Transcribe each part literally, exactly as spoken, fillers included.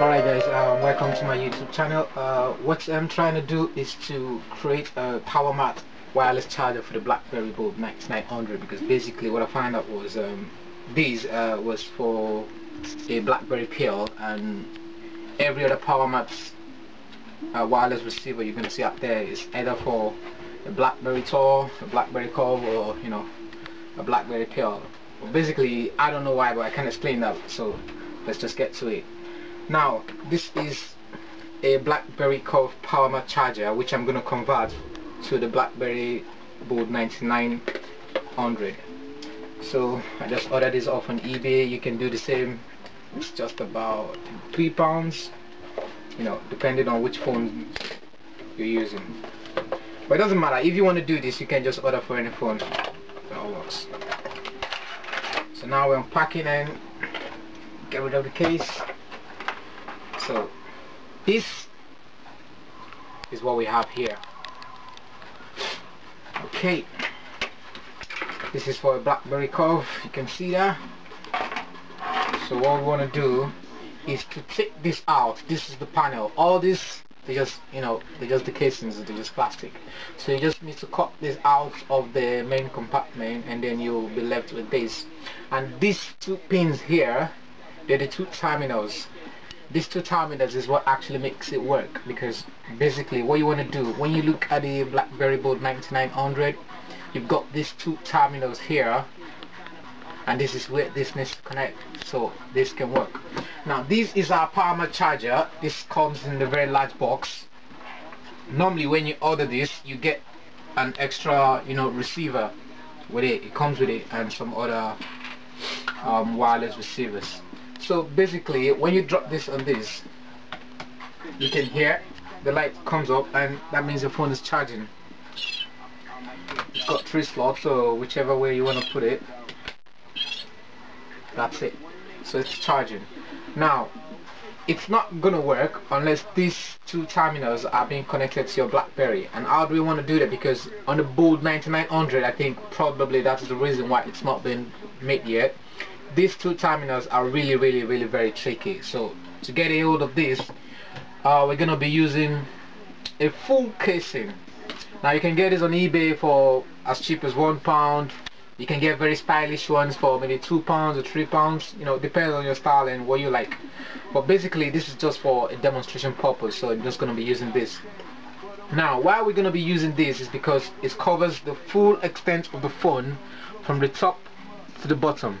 Alright guys, um, welcome to my YouTube channel. Uh, what I'm trying to do is to create a Powermat wireless charger for the BlackBerry Bold ninety-nine hundred, because basically what I found out was um, these uh, was for a BlackBerry Pearl, and every other Powermat uh, wireless receiver you're going to see up there is either for a BlackBerry Tour, a BlackBerry Curve, or you know, a BlackBerry Pearl. But basically, I don't know why, but I can't explain that, so let's just get to it. Now, this is a BlackBerry Curve Powermat charger, which I'm going to convert to the BlackBerry Bold ninety-nine hundred. So I just ordered this off on eBay. You can do the same. It's just about three pounds, you know, depending on which phone you're using. But it doesn't matter. If you want to do this, you can just order for any phone. That all works. So now we're unpacking and get rid of the case. So this is what we have here. Okay, this is for a BlackBerry Curve, you can see that. So what we want to do is to take this out. This is the panel. All this, they just, you know, they just the casings, they're just plastic. So you just need to cut this out of the main compartment, and then you'll be left with this. And these two pins here, they're the two terminals. These two terminals is what actually makes it work, because basically what you want to do when you look at the BlackBerry Bold ninety-nine hundred, you've got these two terminals here, and this is where this needs to connect, so this can work. Now this is our Powermat charger. This comes in a very large box. Normally when you order this, you get an extra, you know, receiver with it. It comes with it and some other um, wireless receivers. So basically, when you drop this on this, you can hear the light comes up, and that means your phone is charging. It's got three slots, so whichever way you want to put it, that's it. So it's charging. Now, it's not gonna work unless these two terminals are being connected to your BlackBerry. And how do we want to do that? Because on the Bold ninety-nine hundred, I think probably that is the reason why it's not been made yet. These two terminals are really really really very tricky. So to get a hold of this, uh, we're gonna be using a full casing. Now you can get this on eBay for as cheap as one pound. You can get very stylish ones for maybe two pounds or three pounds, you know, depends on your style and what you like. But basically this is just for a demonstration purpose, so I'm just gonna be using this. Now why we're gonna be using this is because it covers the full extent of the phone from the top to the bottom.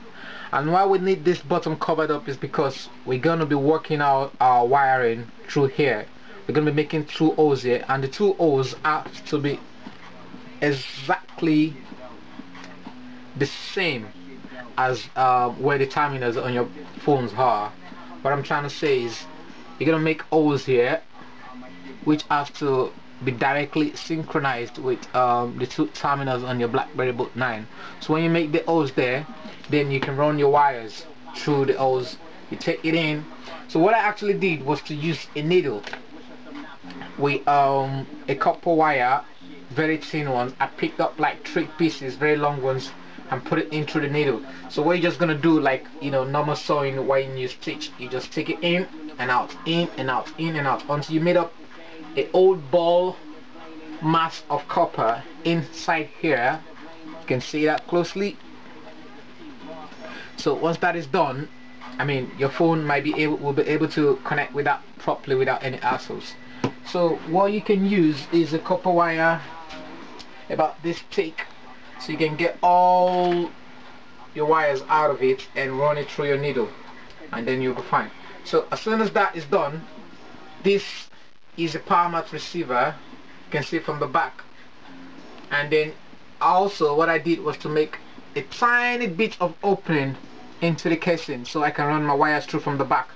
And why we need this bottom covered up is because we're going to be working out our wiring through here. We're going to be making two holes here, and the two holes have to be exactly the same as uh, where the terminals on your phones are. What I'm trying to say is you're going to make holes here which have to be directly synchronized with um, the two terminals on your BlackBerry Bold nine. So when you make the holes there, then you can run your wires through the holes. You take it in. So what I actually did was to use a needle with um, a copper wire, very thin ones. I picked up like three pieces, very long ones, and put it in through the needle. So what you're just gonna do, like, you know, normal sewing when you stitch, you just take it in and out, in and out, in and out, until you made up a old ball mass of copper inside here. You can see that closely. So once that is done, I mean, your phone might be able will be able to connect with that properly without any hassles. So what you can use is a copper wire about this thick, so you can get all your wires out of it and run it through your needle, and then you'll be fine. So as soon as that is done, this is a Powermat receiver. You can see from the back. And then also what I did was to make a tiny bit of opening into the casing so I can run my wires through from the back,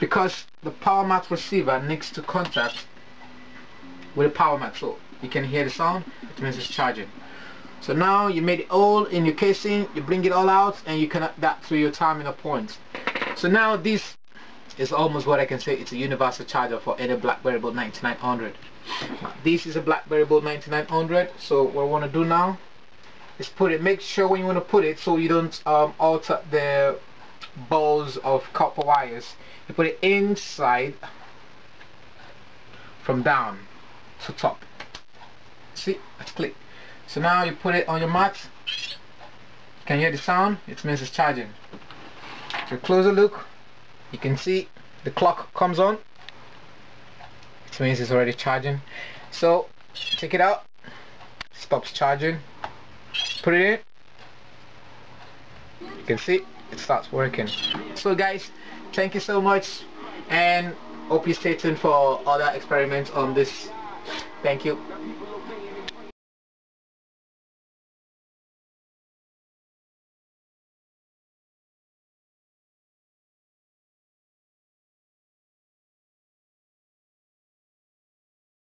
because the Powermat receiver needs to contact with the Powermat. So you can hear the sound, it means it's charging. So now you made it all in your casing, you bring it all out, and you connect that to your terminal points. So now this is almost what I can say, it's a universal charger for any BlackBerry Bold ninety-nine hundred. This is a BlackBerry Bold ninety-nine hundred. So what I want to do now is put it, make sure when you want to put it so you don't um, alter the balls of copper wires, you put it inside from down to top. See, let's click. So now you put it on your mat. Can you hear the sound? It means it's charging. So closer look, you can see the clock comes on. It means it's already charging. So take it out, stops charging, put it in, you can see it starts working. So guys, thank you so much, and hope you stay tuned for other experiments on this. Thank you.